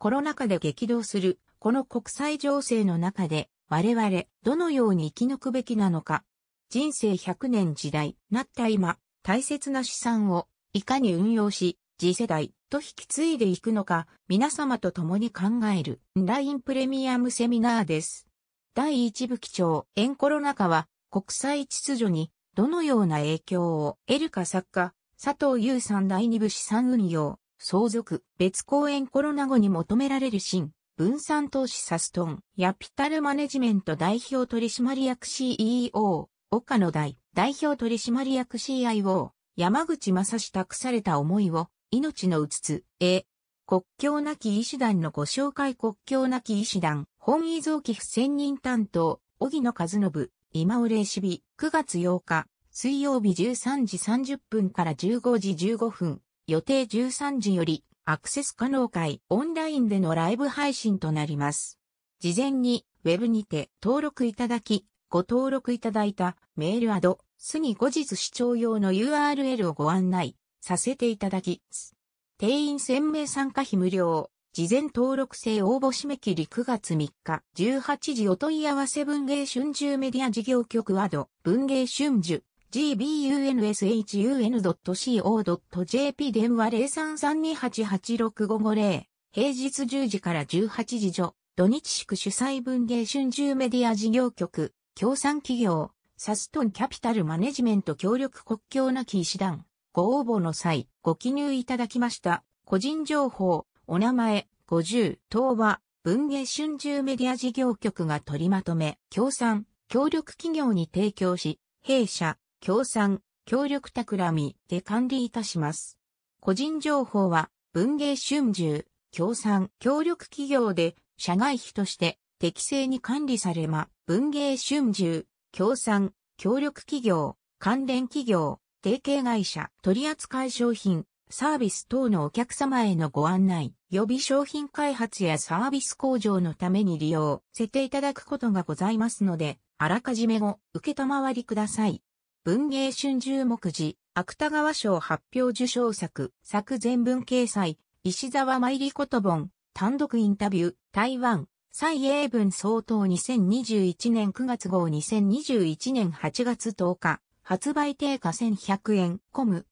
コロナ禍で激動する、この国際情勢の中で、我々、どのように生き抜くべきなのか。人生100年時代、なった今、大切な資産を、いかに運用し、次世代と引き継いでいくのか、皆様と共に考える、オンラインプレミアムセミナーです。第1部基調、円コロナ禍は、国際秩序に、どのような影響を得るか作家、佐藤優さん第2部資産運用、相続、別公演コロナ後に求められる新、分散投資サストン、キャピタルマネジメント代表取締役 CEO、岡野大、代表取締役 CIO、山口正史託された思いを、命のうつつ、国境なき医師団のご紹介国境なき医師団、本遺贈寄付専任担当、荻野和信、今尾礼子日、9月8日、水曜日13時30分から15時15分。予定13時よりアクセス可能会オンラインでのライブ配信となります。事前にウェブにて登録いただき、ご登録いただいたメールアドレスに後日視聴用の URL をご案内させていただきます。定員1000名参加費無料。事前登録制応募締め切り9月3日18時お問い合わせ文藝春秋メディア事業局@文藝春秋。gbunshun.co.jp 電話 0332886550 平日10時から18時除土日祝主催文藝春秋メディア事業局協賛企業サストンキャピタルマネジメント協力国境なき医師団ご応募の際ご記入いただきました個人情報お名前ご住等は文藝春秋メディア事業局が取りまとめ協賛協力企業に提供し弊社協賛、協力企みで管理いたします。個人情報は、文藝春秋、協賛、協力企業で、社外費として、適正に管理されま、文藝春秋、協賛、協力企業、関連企業、提携会社、取扱商品、サービス等のお客様へのご案内、予備商品開発やサービス向上のために利用、させていただくことがございますので、あらかじめご、受けたまわりください。文藝春秋目次、芥川賞発表受賞作、作全文掲載、石沢まいりこと本、単独インタビュー、台湾、蔡英文総統2021年9月号2021年8月10日、発売定価1100円、コム、